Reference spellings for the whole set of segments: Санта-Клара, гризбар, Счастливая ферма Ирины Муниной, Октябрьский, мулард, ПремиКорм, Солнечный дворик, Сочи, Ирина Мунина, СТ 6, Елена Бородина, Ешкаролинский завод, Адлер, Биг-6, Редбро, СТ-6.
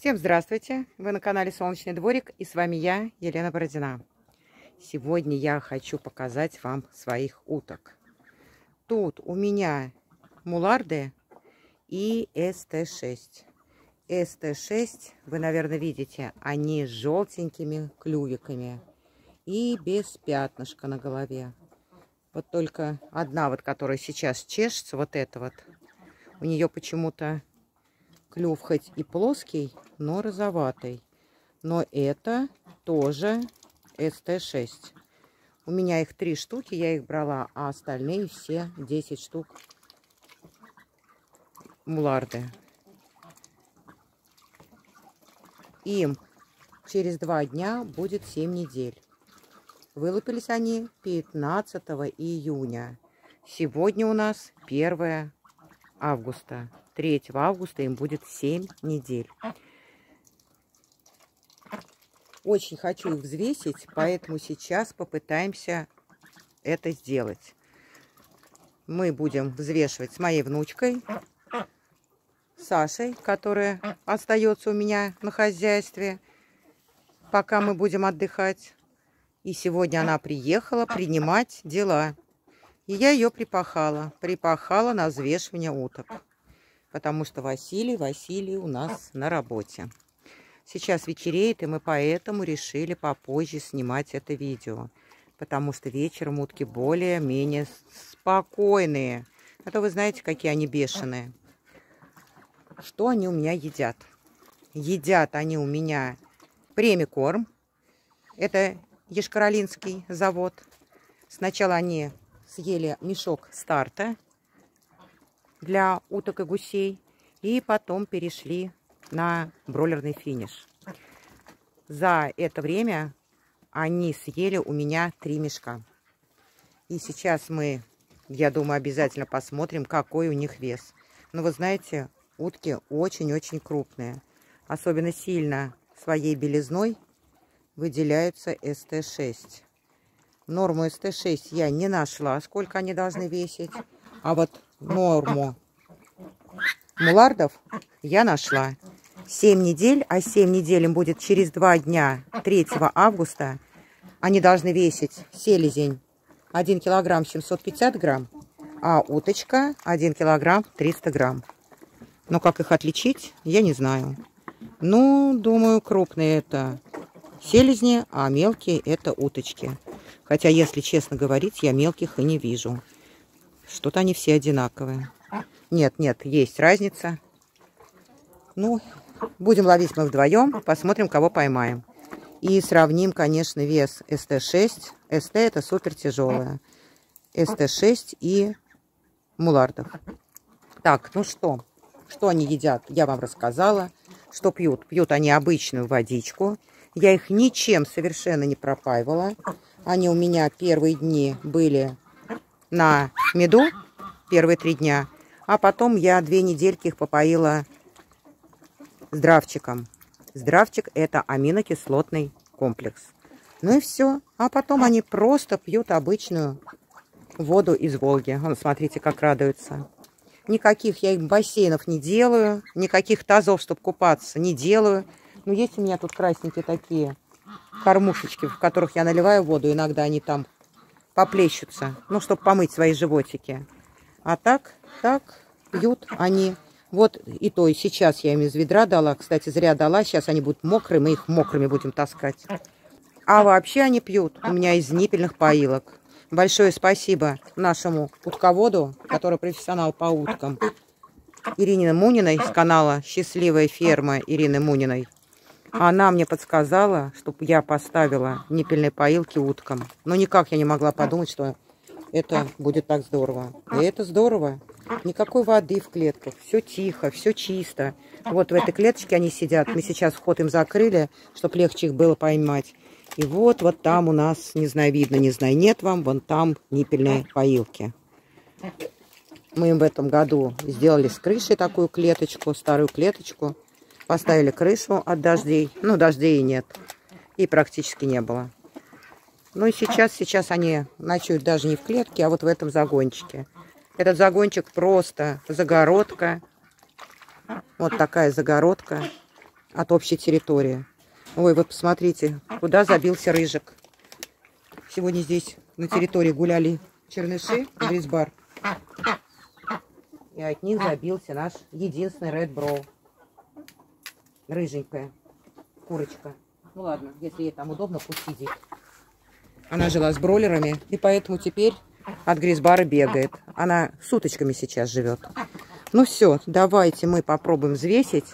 Всем здравствуйте! Вы на канале Солнечный дворик, и с вами я, Елена Бородина. Сегодня я хочу показать вам своих уток. Тут у меня муларды и СТ 6. СТ 6, вы, наверное, видите, они с желтенькими клювиками и без пятнышка на голове. Вот только одна, вот, которая сейчас чешется, вот эта вот, у нее почему-то клюв хоть и плоский, но розоватый. Но это тоже СТ 6. У меня их 3 штуки, я их брала, а остальные все 10 штук муларды. Им через 2 дня будет 7 недель. Вылупились они 15 июня. Сегодня у нас 1 августа. 3 августа им будет 7 недель. Очень хочу их взвесить, поэтому сейчас попытаемся это сделать. Мы будем взвешивать с моей внучкой Сашей, которая остается у меня на хозяйстве, пока мы будем отдыхать. И сегодня она приехала принимать дела. И я ее припахала. Припахала на взвешивание уток. Потому что Василий у нас на работе. Сейчас вечереет, и мы поэтому решили попозже снимать это видео. Потому что вечером утки более-менее спокойные. А то вы знаете, какие они бешеные. Что они у меня едят? Едят они у меня ПремиКорм. Это Ешкаролинский завод. Сначала они съели мешок старта для уток и гусей. И потом перешли на бройлерный финиш. За это время они съели у меня 3 мешка. И сейчас мы, я думаю, обязательно посмотрим, какой у них вес. Но вы знаете, утки очень-очень крупные. Особенно сильно своей белизной выделяются СТ-6. Норму СТ-6 я не нашла, сколько они должны весить. А вот норму мулардов я нашла. 7 недель, а 7 недель им будет через 2 дня, 3 августа. Они должны весить селезень 1 килограмм 750 грамм, а уточка 1 килограмм 300 грамм. Но как их отличить, я не знаю. Ну, думаю, крупные это селезни, а мелкие это уточки. Хотя, если честно говорить, я мелких и не вижу. Что-то они все одинаковые. Нет, есть разница. Ну, будем ловить мы вдвоем, посмотрим, кого поймаем. И сравним, конечно, вес СТ-6. СТ это супер тяжелая. СТ-6 и мулардов. Так, ну что? Что они едят, я вам рассказала. Что пьют? Пьют они обычную водичку. Я их ничем совершенно не пропаивала. Они у меня первые дни были на меду, первые 3 дня. А потом я 2 недельки их попоила здравчиком. Здравчик – это аминокислотный комплекс. Ну и все. А потом они просто пьют обычную воду из Волги. Вон, смотрите, как радуются. Никаких я им бассейнов не делаю, никаких тазов, чтобы купаться, не делаю. Но есть у меня тут красненькие такие кормушечки, в которых я наливаю воду. Иногда они там поплещутся, ну, чтобы помыть свои животики. А так пьют они. Вот и то, и сейчас я им из ведра дала. Кстати, зря дала. Сейчас они будут мокрые, мы их мокрыми будем таскать. А вообще они пьют у меня из ниппельных поилок. Большое спасибо нашему утководу, который профессионал по уткам, Ирине Муниной с канала «Счастливая ферма» Ирины Муниной. Она мне подсказала, чтобы я поставила ниппельные поилки уткам. Но никак я не могла подумать, что это будет так здорово. И это здорово. Никакой воды в клетках. Все тихо, все чисто. Вот в этой клеточке они сидят. Мы сейчас вход им закрыли, чтобы легче их было поймать. И вот там у нас, не знаю, видно, не знаю, нет вам, вон там ниппельные поилки. Мы им в этом году сделали с крышей такую клеточку, старую клеточку. Поставили крышу от дождей. Ну, дождей и нет. И практически не было. Ну и сейчас они ночуют даже не в клетке, а вот в этом загончике. Этот загончик просто загородка. Вот такая загородка. от общей территории. Ой, вот посмотрите, куда забился рыжик. Сегодня здесь на территории гуляли черныши и гризбар. И от них забился наш единственный Редбро. Рыженькая курочка. Ну ладно, если ей там удобно, пусть сидит. Она жила с бройлерами, и поэтому теперь от гризбара бегает. Она с уточками сейчас живет. Ну все, давайте мы попробуем взвесить.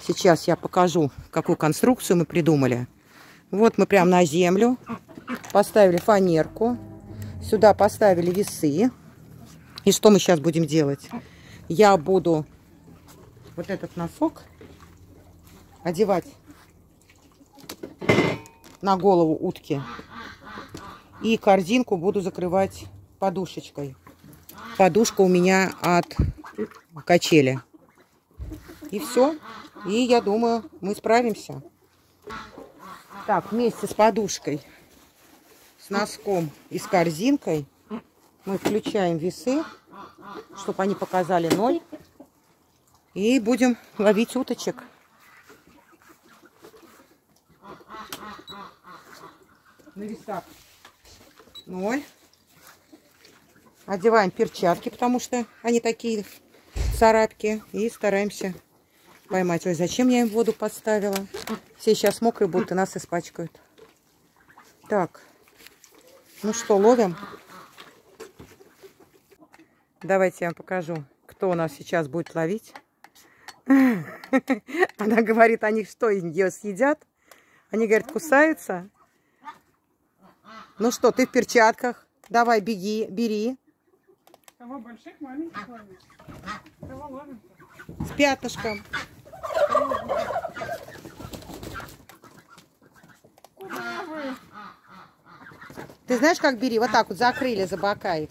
Сейчас я покажу, какую конструкцию мы придумали. Вот мы прям на землю поставили фанерку. Сюда поставили весы. И что мы сейчас будем делать? Я буду вот этот носок одевать на голову утки. И корзинку буду закрывать подушечкой. Подушка у меня от качели. И все. И я думаю, мы справимся. Так, вместе с подушкой, с носком и с корзинкой мы включаем весы, чтобы они показали 0. И будем ловить уточек. На весах 0. Одеваем перчатки, потому что они такие царапки. И стараемся поймать. Ой, зачем я им воду поставила? Все сейчас мокрые будут и нас испачкают. Так. Ну что, ловим? Давайте я вам покажу, кто у нас сейчас будет ловить. Она говорит, они что, ее съедят? Они, говорят, кусаются. Ну что, ты в перчатках. Давай, беги, бери. Кого больших, маленьких ловишь? Кого ловим-то? С пятнышком. Куда вы? Ты знаешь, как бери? Вот так вот закрыли за бока их.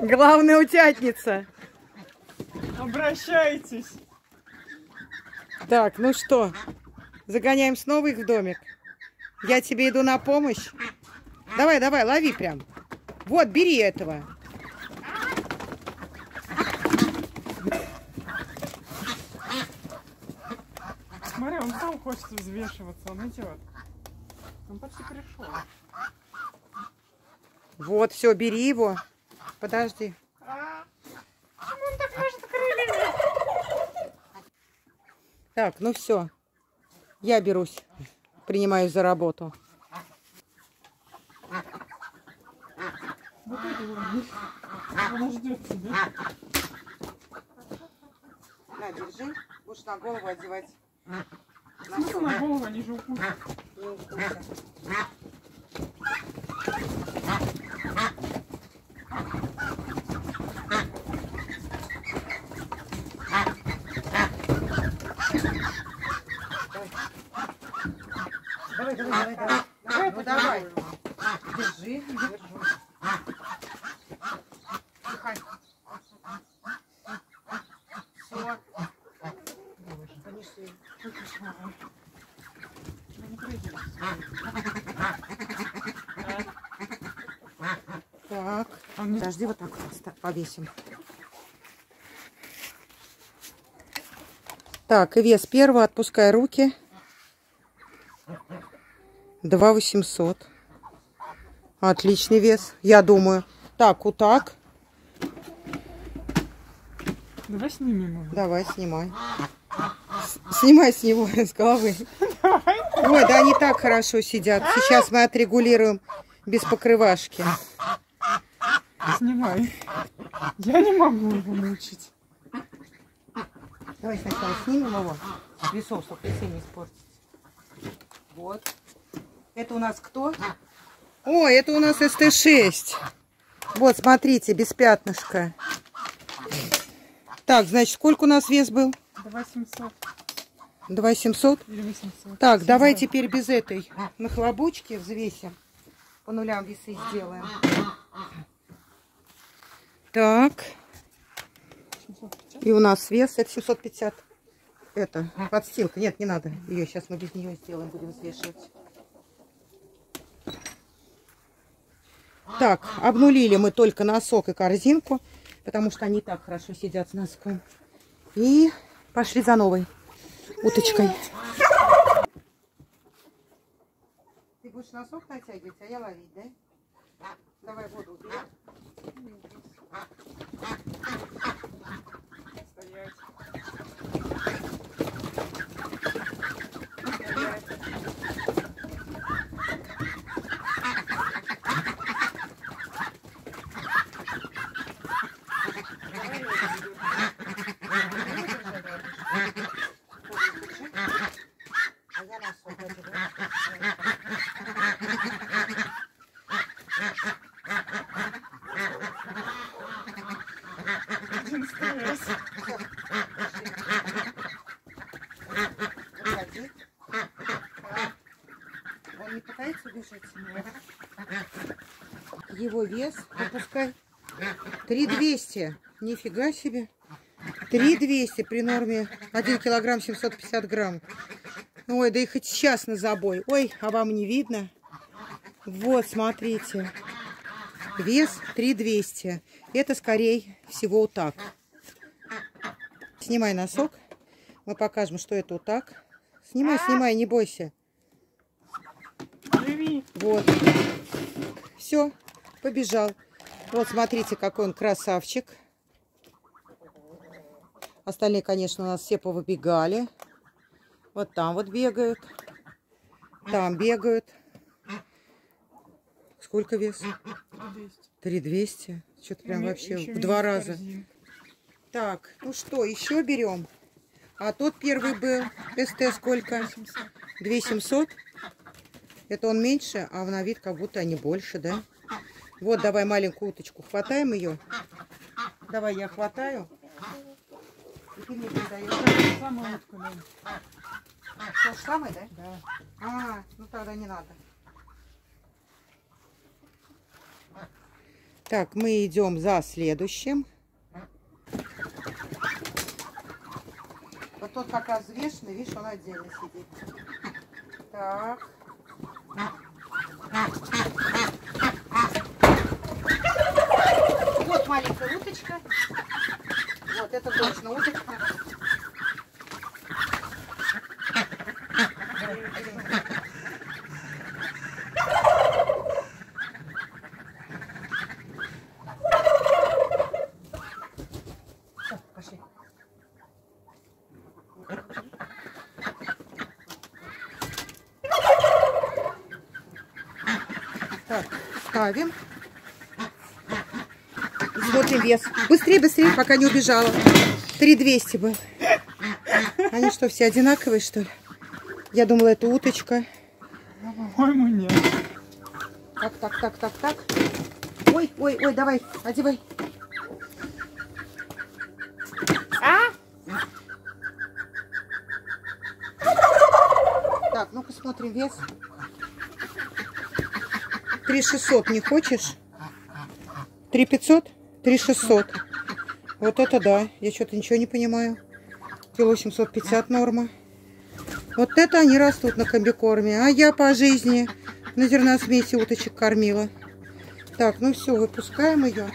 Главная утятница. Обращайтесь. Так, ну что, загоняем снова их в домик. Я тебе иду на помощь. Давай, давай, лови прям. Вот, бери этого. Смотри, он сам хочет взвешиваться, он идет. Он почти пришел. Вот, все, бери его. Подожди. Почему он так может крылья? Так, ну все. Я берусь. Принимаюсь за работу. Вот это он ждет тебя. На, держи. Будешь на голову одевать. Смысл на голову, они же укусят. Не укусят. Давай, давай, давай, давай. Ну давай. Держи, держу. Тихо. Все. Понесли. Так. Подожди, вот так вот повесим. Так, и вес первого. Отпускай руки. 2800. Отличный вес, я думаю. Так, вот так. Давай снимем. Давай, снимай. Снимай с него, с головы. Давай. Ой, да они так хорошо сидят. Сейчас мы отрегулируем без покрывашки. Снимай. Я не могу его мучить. Давай сначала снимем его. Весов, чтобы весы не испортить. Вот. Это у нас кто? О, это у нас СТ 6. Вот, смотрите, без пятнышка. Так, значит, сколько у нас вес был? 2700. 2700? 800. Так, 700. Давай теперь без этой нахлобучки взвесим. По нулям весы сделаем. Так. 750. И у нас вес, это 750. Это подстилка. Нет, не надо. Ее сейчас мы без нее сделаем, будем взвешивать. Так, обнулили мы только носок и корзинку, потому что они так хорошо сидят с носком. И пошли за новой уточкой. Ты будешь носок натягивать, а я ловить, да? Давай воду уберем. Он не пытается бежать? Его вес, опускай, 3200. Нифига себе. 3200 при норме 1 килограмм 750 грамм. Ой, да и хоть сейчас на забой. Ой, а вам не видно? Вот, смотрите. Вес 3200. Это, скорее всего, вот так. Снимай носок. Мы покажем, что это вот так. Снимай, снимай, не бойся. Вот. Все, побежал. Вот, смотрите, какой он красавчик. Остальные, конечно, у нас все повыбегали. Вот там вот бегают. Там бегают. Сколько вес? 3200. Что-то прям вообще в два раза. Так, ну что, еще берем. А тот первый был. СТ сколько? 2700. Это он меньше, а на вид как будто они больше, да? Вот, давай маленькую уточку. Хватаем ее. Давай я хватаю. И ты мне передаешь. Самую утку, Лен. Что ж, самый, да? Да. А, ну тогда не надо. Так, мы идем за следующим. Вот тот как раз взвешенный, видишь, он отдельно сидит. Так. Вот маленькая уточка. Вот, это точно уточка. Ставим. Смотрим вес. Быстрее, быстрее, пока не убежала. 3200 был. Они что, все одинаковые, что ли? Я думала, это уточка. Ну, по-моему, нет. Так, так, так, так, так. Ой, ой, ой, давай, одевай. А? Так, ну-ка смотрим вес. 3600 не хочешь? 3500? 3600. Вот это да. Я что-то ничего не понимаю. Кило 750 норма. Вот это они растут на комбикорме. А я по жизни на зерносмеси уточек кормила. Так, ну все, выпускаем ее.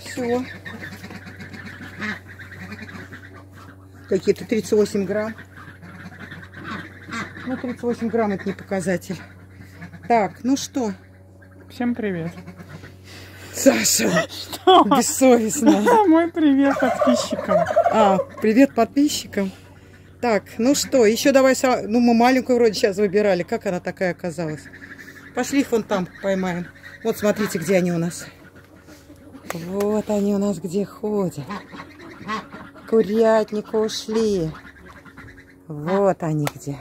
Все. Какие-то 38 грамм. Ну, 38 грамм это не показатель. Так, ну что? Всем привет. Саша, что? Бессовестно. Мой привет подписчикам. А, привет подписчикам. Так, ну что, еще давай... Ну, мы маленькую вроде сейчас выбирали. Как она такая оказалась? Пошли их вон там поймаем. Вот, смотрите, где они у нас. Вот они у нас где ходят. К курятнику ушли. Вот они где.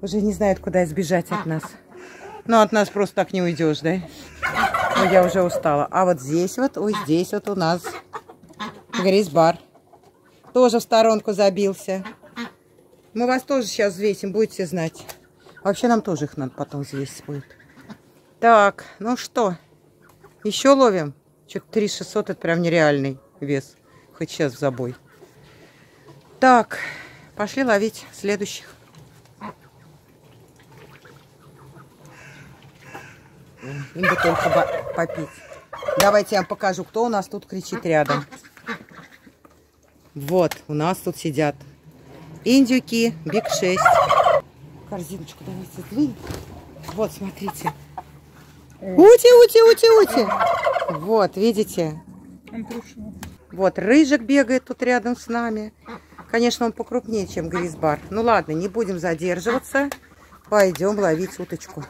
Уже не знают, куда избежать от нас. Но от нас просто так не уйдешь, да? Ну, я уже устала. А вот здесь вот у нас грейс-бар. Тоже в сторонку забился. Мы вас тоже сейчас взвесим, будете знать. Вообще нам тоже их надо потом взвесить будет. Так, ну что? Еще ловим? Что-то 3600, это прям нереальный вес. Хоть сейчас в забой. Так, пошли ловить следующих. Им бы только попить. Давайте я вам покажу, кто у нас тут кричит рядом. Вот, у нас тут сидят индюки, Биг-6. Корзиночку давайте сдвинем. Вот, смотрите. Ути. Вот, видите? Вот, рыжик бегает тут рядом с нами. Конечно, он покрупнее, чем гризбар. Ну ладно, не будем задерживаться. Пойдем ловить уточку.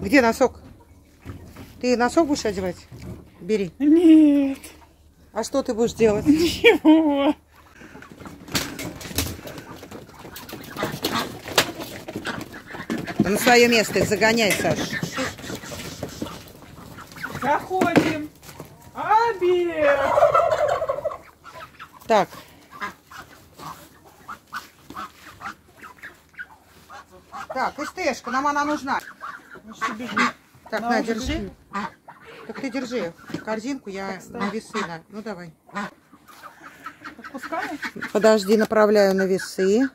Где носок? Ты носок будешь одевать? Бери. Нет. А что ты будешь делать? Ничего. На свое место их загоняй, Саш. Заходим. Обед. Так. Так, СТ-шка, нам она нужна. Так, на, держи. Так, ты держи корзинку, я на весы. На. Ну, давай. Отпускаю? Подожди, направляю на весы.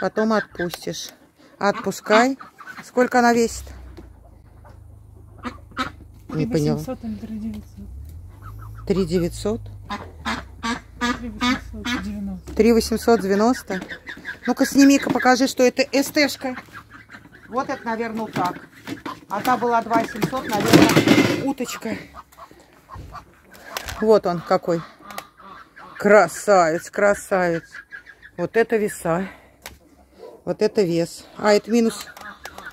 Потом отпустишь. Отпускай. Сколько она весит? Не поняла. 3900. 3890. Ну-ка, сними-ка, покажи, что это СТ-шка. Вот это, наверное, так. А та была 2700, наверное, уточка. Вот он какой. Красавец, красавец. Вот это веса. Вот это вес. А, это минус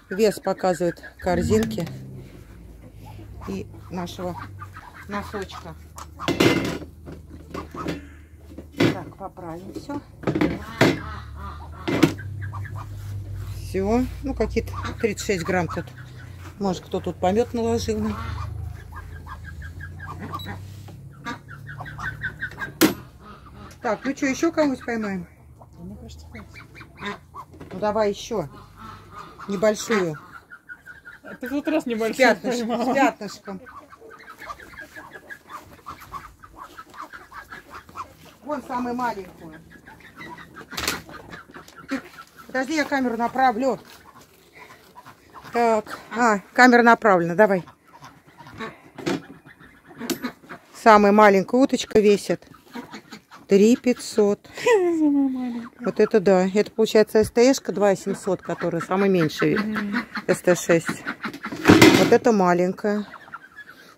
вес показывает корзинки и нашего носочка. Так, поправим все. Все. Ну, какие-то 36 грамм тут. Может, кто тут помет наложил. Так, ну что, еще кого-нибудь поймаем? Мне кажется, хватит. Ну, давай еще. Небольшую. Ты в тот раз небольшую поймала. С пятнышком. Вон самую маленькую. Подожди, я камеру направлю. Так, камера направлена, давай. Самая маленькая уточка весит 3500. Вот это да. Это получается СТ-шка 2700, которая самая меньшая. СТ-6. Вот это маленькая.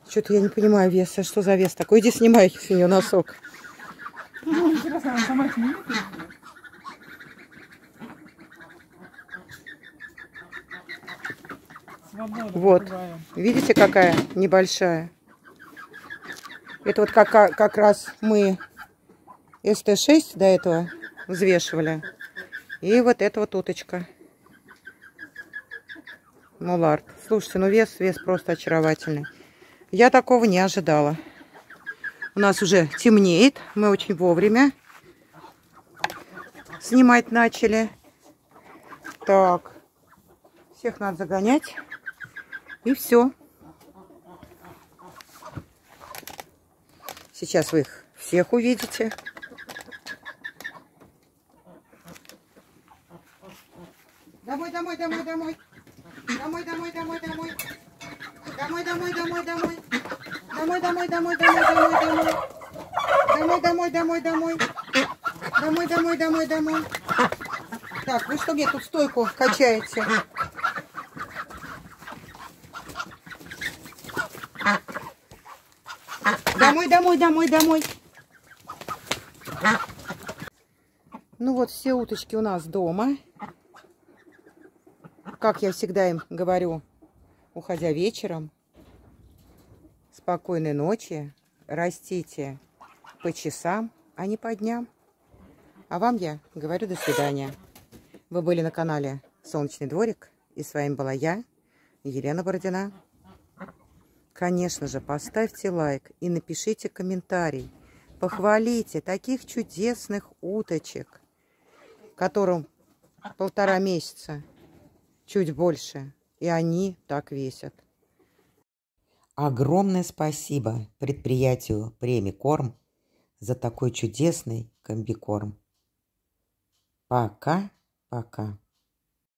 Что-то я не понимаю веса. Что за вес такой? Иди снимай с нее носок. Вот. Видите, какая небольшая? Это вот как раз мы СТ-6 до этого взвешивали. И вот эта вот уточка. Мулард. Слушайте, ну вес просто очаровательный. Я такого не ожидала. У нас уже темнеет. Мы очень вовремя снимать начали. Так. Всех надо загонять. И все. Сейчас вы их всех увидите. Домой. Домой. Так, вы что мне тут стойку качаете? Домой. Ну вот, все уточки у нас дома. Как я всегда им говорю, уходя вечером, спокойной ночи, растите по часам, а не по дням. А вам я говорю до свидания. Вы были на канале Солнечный дворик, и с вами была я, Елена Бородина. Конечно же, поставьте лайк и напишите комментарий. Похвалите таких чудесных уточек, которым 1,5 месяца, чуть больше, и они так весят. Огромное спасибо предприятию «ПремиКорм» за такой чудесный комбикорм. Пока-пока.